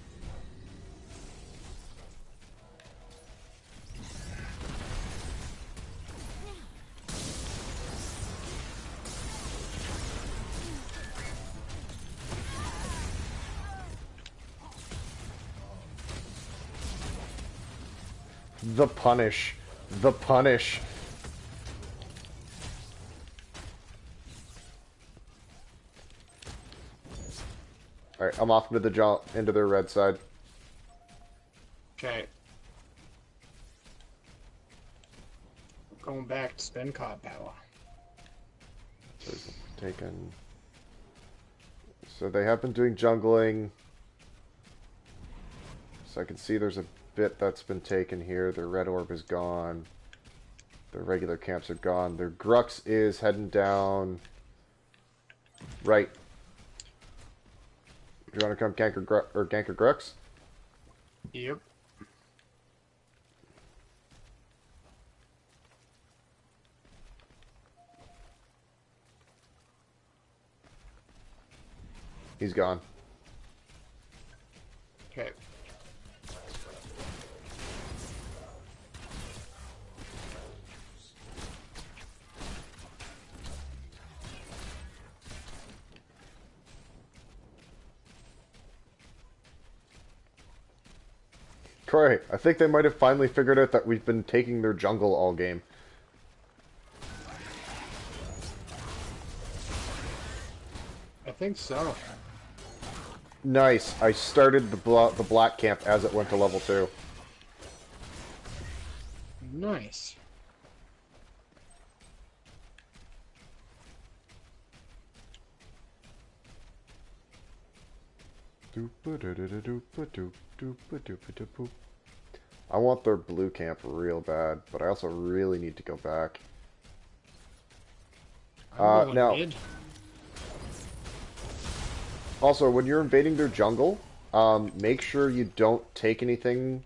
The punish. The punish. All right, I'm off into the jump into their red side. Okay. Going back to spend card power. So taken. So they have been doing jungling. So I can see there's a bit that's been taken here. Their red orb is gone. Their regular camps are gone. Their Grux is heading down. Right. Do you want to come ganker Gru or ganker Grux? Yep. He's gone. Okay. Corey, I think they might have finally figured out that we've been taking their jungle all game. I think so. Nice. I started the, bl the black camp as it went to level two. Nice. I want their blue camp real bad, but I also really need to go back. Uh, now, also, when you're invading their jungle, um, make sure you don't take anything.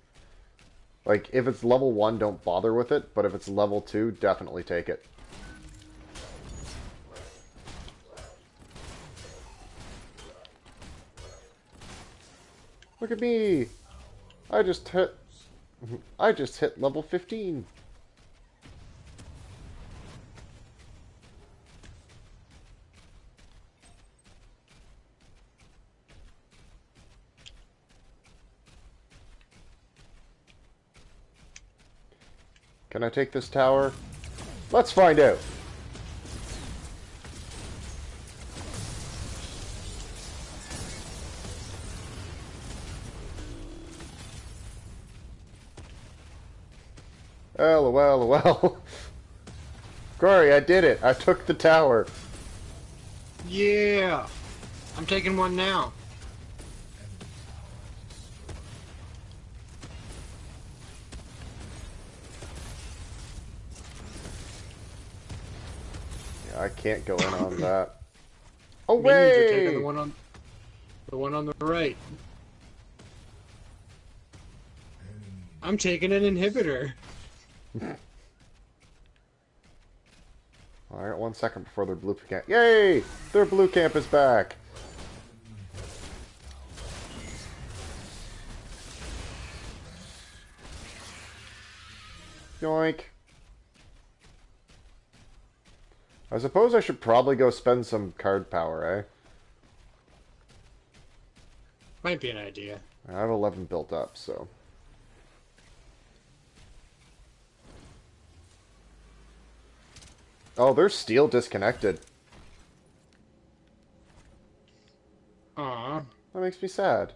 Like, if it's level one, don't bother with it, but if it's level two, definitely take it. Look at me! I just hit... I just hit level fifteen. Can I take this tower? Let's find out. Well, well, well. Corey, I did it. I took the tower. Yeah. I'm taking one now. Yeah, I can't go in on that. Away! You're taking the one on the one on the right. I'm taking an inhibitor. All right, one second before their blue camp. Yay! Their blue camp is back. Yoink. I suppose I should probably go spend some card power, eh? Might be an idea. I have eleven built up, so. Oh, there's Steel disconnected. Aww. That makes me sad.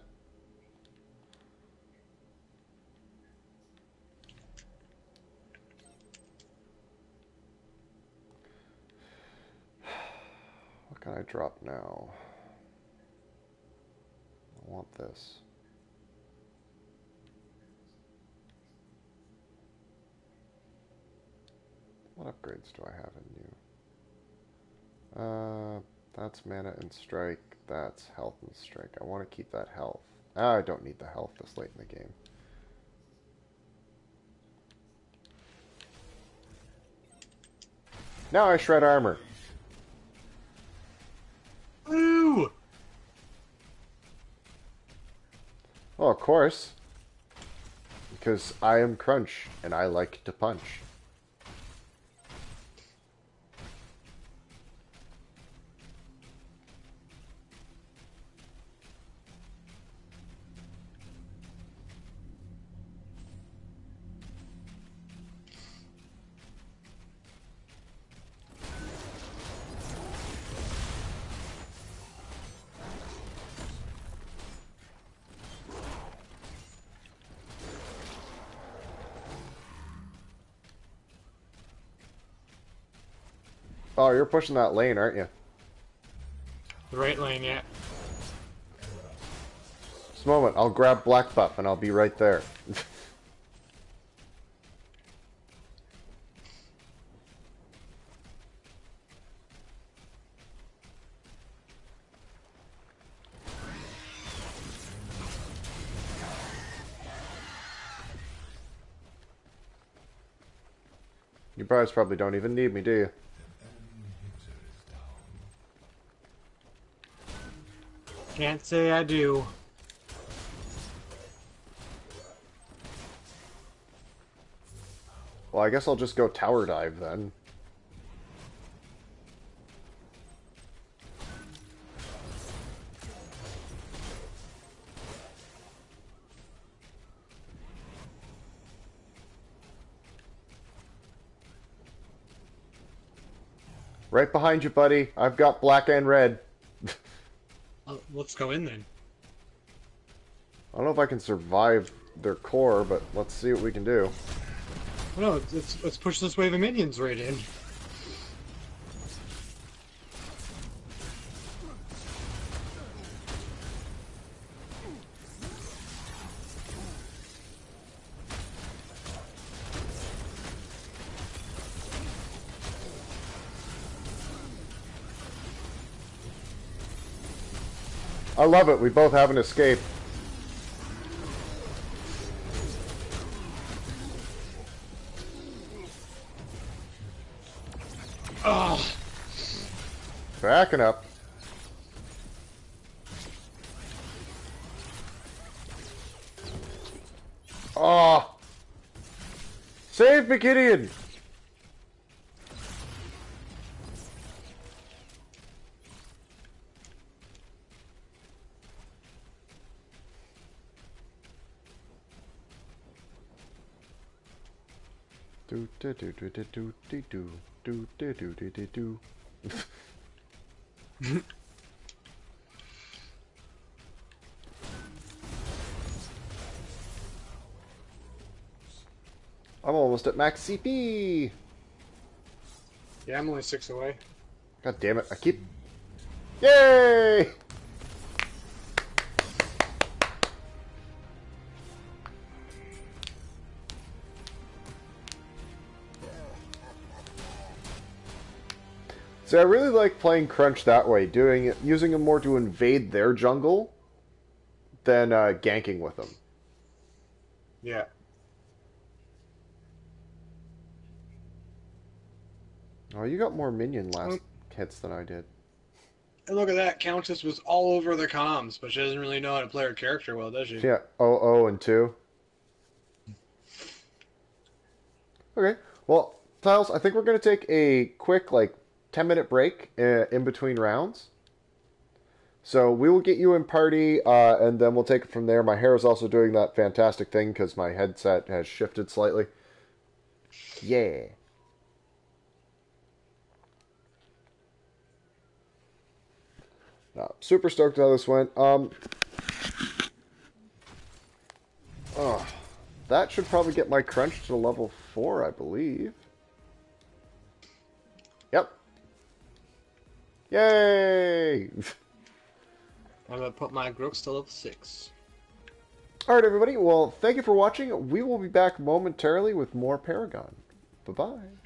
What can I drop now? I want this. What upgrades do I have in you? Uh, that's mana and strike. That's health and strike. I want to keep that health. Ah, I don't need the health this late in the game. Now I shred armor. Ooh! Well, of course. Because I am Crunch, and I like to punch. Oh, you're pushing that lane, aren't you? The right lane, yeah. Just a moment, I'll grab Black Buff and I'll be right there. You guys probably don't even need me, do you? Can't say I do. Well, I guess I'll just go tower dive then. Right behind you, buddy. I've got black and red. Let's go in then. I don't know if I can survive their core, but let's see what we can do. No, let's, let's push this wave of minions right in. I love it. We both have an escape. Oh. Backing up. Oh. Save me, Gideon. Do do do do do do do do do do do do do do. I'm almost at max C P. Yeah, I'm only six away. God damn it! I keep. Yay! So I really like playing Crunch that way, doing it, using him more to invade their jungle than uh, ganking with them. Yeah. Oh, you got more minion last hits than I did. And look at that, Countess was all over the comms, but she doesn't really know how to play her character well, does she? Yeah, oh, oh, and two. Okay, well, Tiles, I think we're going to take a quick, like, ten minute break uh, in between rounds. So we will get you in party, uh, and then we'll take it from there. My hair is also doing that fantastic thing because my headset has shifted slightly. Yeah. No, super stoked how this went. Um, oh, that should probably get my Crunch to level four, I believe. Yep. Yay! I'm going to put my Grux to level six. Alright, everybody. Well, thank you for watching. We will be back momentarily with more Paragon. Bye-bye.